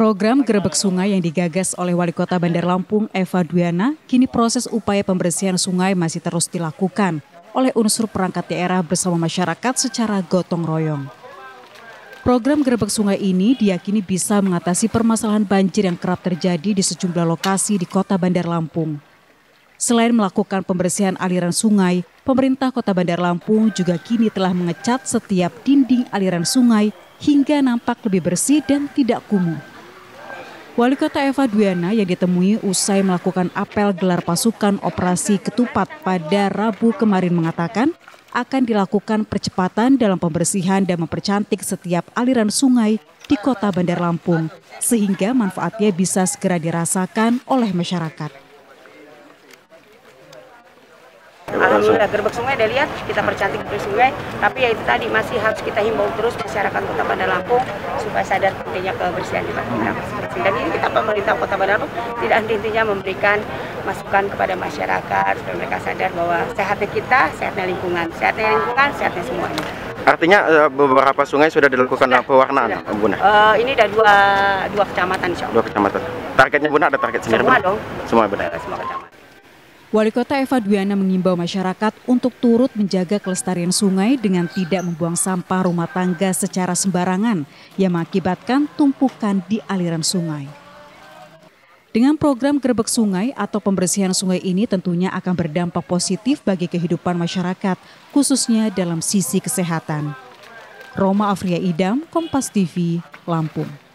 Program Gerebek Sungai yang digagas oleh Wali Kota Bandar Lampung, Eva Dwiana, kini proses upaya pembersihan sungai masih terus dilakukan oleh unsur perangkat daerah bersama masyarakat secara gotong royong. Program Gerebek Sungai ini diyakini bisa mengatasi permasalahan banjir yang kerap terjadi di sejumlah lokasi di Kota Bandar Lampung. Selain melakukan pembersihan aliran sungai, pemerintah Kota Bandar Lampung juga kini telah mengecat setiap dinding aliran sungai hingga nampak lebih bersih dan tidak kumuh. Wali Kota Eva Dwiana yang ditemui usai melakukan apel gelar pasukan operasi ketupat pada Rabu kemarin mengatakan akan dilakukan percepatan dalam pembersihan dan mempercantik setiap aliran sungai di Kota Bandar Lampung sehingga manfaatnya bisa segera dirasakan oleh masyarakat. Alhamdulillah, Gerebek Sungai udah lihat, kita percantik Gerebek Sungai, tapi ya itu tadi masih harus kita himbau terus masyarakat Kota Bandar Lampung supaya sadar pentingnya kebersihan di masyarakat. Dan ini kita pemerintah Kota Bandar Lampung tidak henti-hentinya memberikan masukan kepada masyarakat supaya mereka sadar bahwa sehatnya kita, sehatnya lingkungan, sehatnya semuanya. Artinya beberapa sungai sudah dilakukan pewarnaan, Bunda? Ini ada dua kecamatan, insya Allah. Dua kecamatan. Targetnya Bunda ada target sendiri? Semua dong. Semua Bunda? Semua kecamatan. Wali Kota Eva Dwiana mengimbau masyarakat untuk turut menjaga kelestarian sungai dengan tidak membuang sampah rumah tangga secara sembarangan yang mengakibatkan tumpukan di aliran sungai. Dengan program Gerebek Sungai atau pembersihan sungai ini tentunya akan berdampak positif bagi kehidupan masyarakat, khususnya dalam sisi kesehatan. Roma Afria Idam, Kompas TV, Lampung.